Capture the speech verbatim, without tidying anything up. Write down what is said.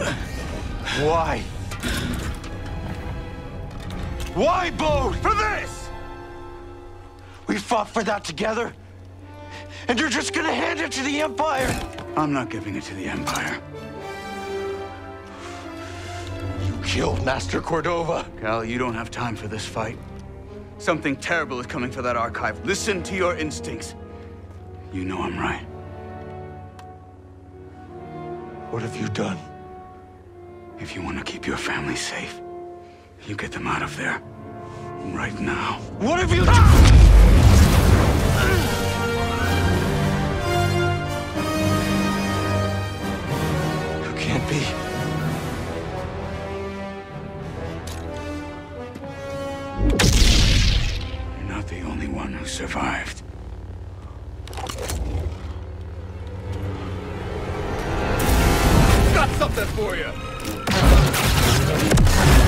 Why? Why, Bode? For this! We fought for that together, and you're just gonna hand it to the Empire? I'm not giving it to the Empire. You killed Master Cordova. Cal, you don't have time for this fight. Something terrible is coming for that archive. Listen to your instincts. You know I'm right. What have you done? If you want to keep your family safe, you get them out of there. Right now. What have you done? Ah! You can't be. The only one who survived. Got something for you!